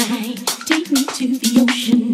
sunshine, take me to the ocean.